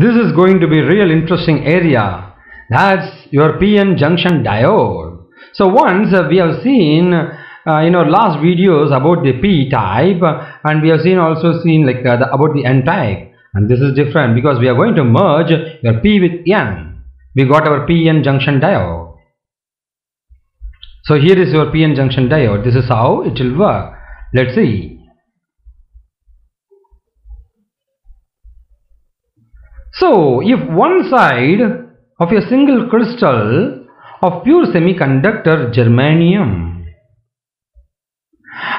This is going to be real interesting area. That's your PN junction diode. So once we have seen in our last videos about the P type, and we have also seen like about the N type, and this is different because we are going to merge your P with N. We got our PN junction diode. So here is your PN junction diode. This is how it will work. Let's see. So if one side of a single crystal of pure semiconductor germanium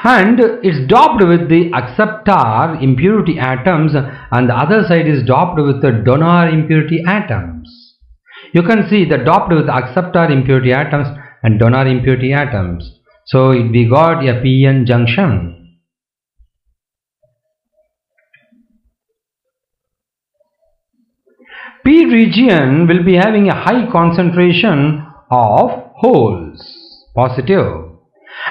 and it's doped with the acceptor impurity atoms, and the other side is doped with the donor impurity atoms. You can see the doped with acceptor impurity atoms and donor impurity atoms. So we got a PN junction. P region will be having a high concentration of holes, positive,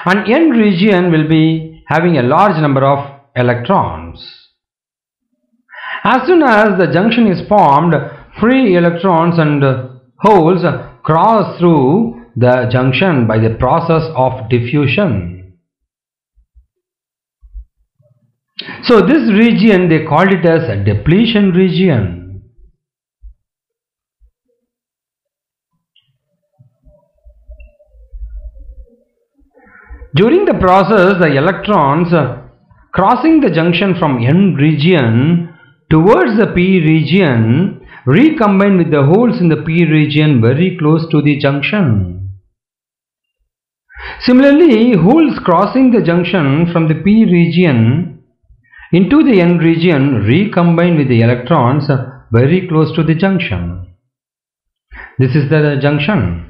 and N region will be having a large number of electrons. As soon as the junction is formed, free electrons and holes cross through the junction by the process of diffusion. So this region, they called it as a depletion region. During the process, the electrons crossing the junction from N region towards the P region recombine with the holes in the P region very close to the junction. Similarly, holes crossing the junction from the P region into the N region recombine with the electrons very close to the junction. This is the junction.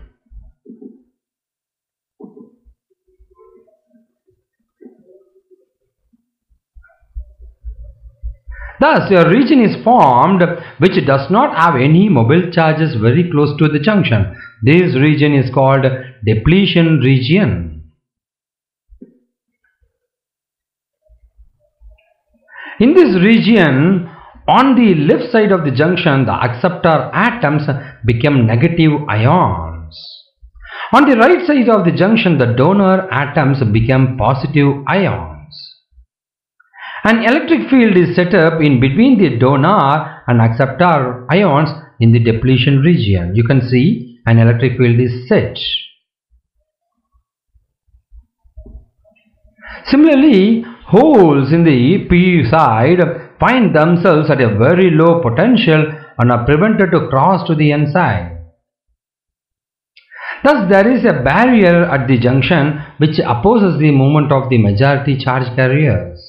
Thus, your region is formed which does not have any mobile charges very close to the junction. This region is called depletion region. In this region, on the left side of the junction, the acceptor atoms become negative ions. On the right side of the junction, the donor atoms become positive ions. An electric field is set up in between the donor and acceptor ions in the depletion region. You can see an electric field is set. Similarly, holes in the P side find themselves at a very low potential and are prevented to cross to the N side. Thus, there is a barrier at the junction which opposes the movement of the majority charge carriers.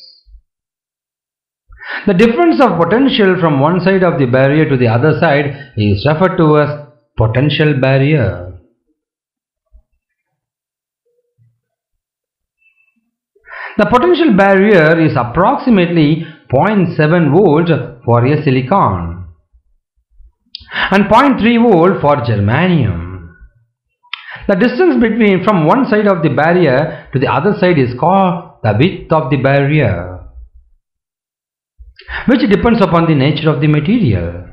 The difference of potential from one side of the barrier to the other side is referred to as potential barrier. The potential barrier is approximately 0.7 volts for a silicon and 0.3 volt for germanium. The distance between from one side of the barrier to the other side is called the width of the barrier, which depends upon the nature of the material.